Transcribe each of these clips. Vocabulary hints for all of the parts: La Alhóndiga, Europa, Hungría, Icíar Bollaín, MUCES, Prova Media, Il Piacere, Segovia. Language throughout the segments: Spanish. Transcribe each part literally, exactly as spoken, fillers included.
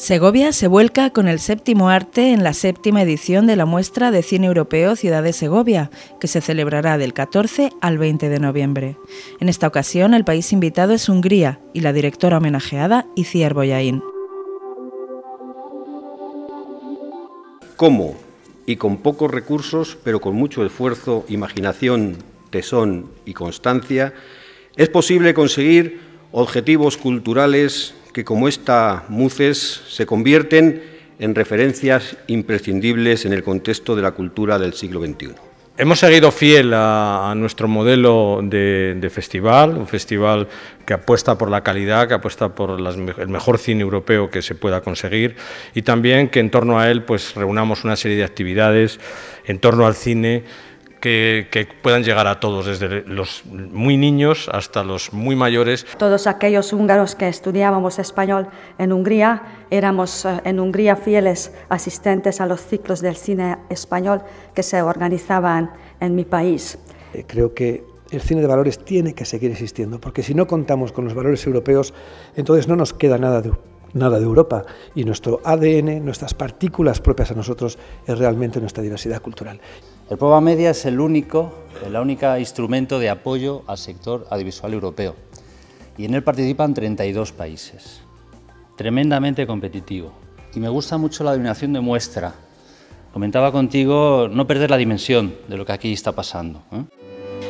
Segovia se vuelca con el séptimo arte en la séptima edición de la muestra de cine europeo Ciudad de Segovia, que se celebrará del catorce al veinte de noviembre. En esta ocasión el país invitado es Hungría y la directora homenajeada Icíar Bollaín. ¿Cómo? Y con pocos recursos, pero con mucho esfuerzo, imaginación, tesón y constancia, es posible conseguir objetivos culturales que, como esta MUCES, se convierten en referencias imprescindibles en el contexto de la cultura del siglo veintiuno. Hemos seguido fiel a, a nuestro modelo de, de festival, un festival que apuesta por la calidad, que apuesta por las, el mejor cine europeo que se pueda conseguir, y también que en torno a él pues reunamos una serie de actividades en torno al cine Que, que puedan llegar a todos, desde los muy niños hasta los muy mayores. Todos aquellos húngaros que estudiábamos español en Hungría, éramos en Hungría fieles asistentes a los ciclos del cine español que se organizaban en mi país. Creo que el cine de valores tiene que seguir existiendo, porque si no contamos con los valores europeos, entonces no nos queda nada de nada de Europa, y nuestro A D N, nuestras partículas propias a nosotros, es realmente nuestra diversidad cultural. El Prova Media es el único, el único instrumento de apoyo al sector audiovisual europeo, y en él participan treinta y dos países. Tremendamente competitivo, y me gusta mucho la denominación de muestra. Comentaba contigo no perder la dimensión de lo que aquí está pasando, ¿eh?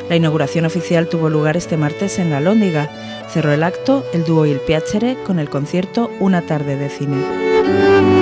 La inauguración oficial tuvo lugar este martes en La Alhóndiga. Cerró el acto el dúo Il Piacere con el concierto Una tarde de cine.